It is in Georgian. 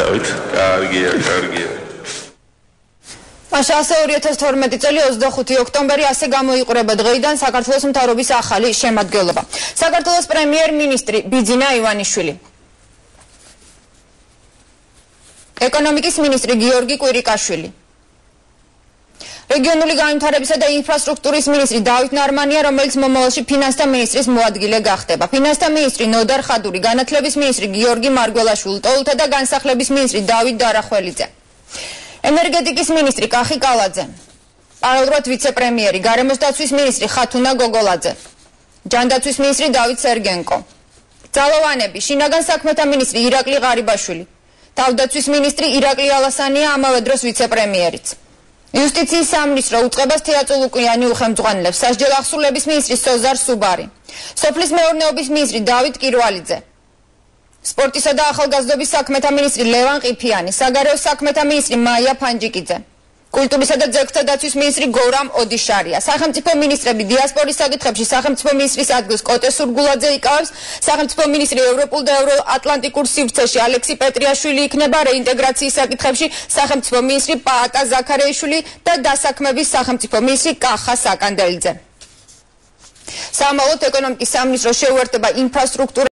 დავით. კარგია, კარგია. Așa se orientează formațiile ozdăhute. Octombrie a se gămui cu rebădgăidan. Să cartolos un tarobis axali, șemat gălba. Să cartolos premier ministri Bidzina Ivanișvili. Economicist ministri Георгий Куирикашвили. Regionul gaimtarabisa de infrastructuris ministri Давид Нармания, Ромель Смомолоши, финансთა ministri Смоотგილე Გახტება, ფინანსთა ministri Нодар Хадури, განათლების ministri Გიორგი მარგველაშვილი, ტოლთა და განსახლების ministri Давид Дарахველidze. Энергетикис министри Кахи Каладзе. Параллельно вице-премьери გარემოსდაცვის ministri Хатуна გოგოლაძე. ჯანდაცვის ministri Давид Сергиенко. Ძალოვანები, შინაგან საქმეთა ministri Иракли Гарибашვილი. თავდაცვის ministri Иракли ალასანია, ამავე დროს вице-премьерიც. Юстицიის სამინისტრო უწყებას თეატრულუკიანი უხელმძღვანელებს, სასჯელ აღსრულების მინისტრი სოზარ სუბარი, სოფლის მეურნეობის მინისტრი დავით კირვალიძე, სპორტისა და ახალგაზრდობის საქმეთა მინისტრი ლევან ყიფიანი, საგარეო საქმეთა მინისტრი მაია ფანჯიკიძე, კულტურისა და ძეგლთა დაცვის მინისტრი გურამ ოდიშარია, სახელმწიფო მინისტრები დიასპორის საკითხებში სახელმწიფო მინისტრი სადგუსკოტა სურგლაძე იკავებს, სახელმწიფო მინისტრი ევროპულ და ევროატლანტიკურ სივრცეში ალექსი პეტრიაშვილი იქნება, რეინტეგრაციის საკითხებში სახელმწიფო მინისტრი პაატა ზაკარეიშვილი და დასაქმების სახელმწიფო მინისტრი კახა საკანდელიძე. Სამაუთ ეკონომიკის სამინისტროს შეუერთდება ინფრასტრუქტურა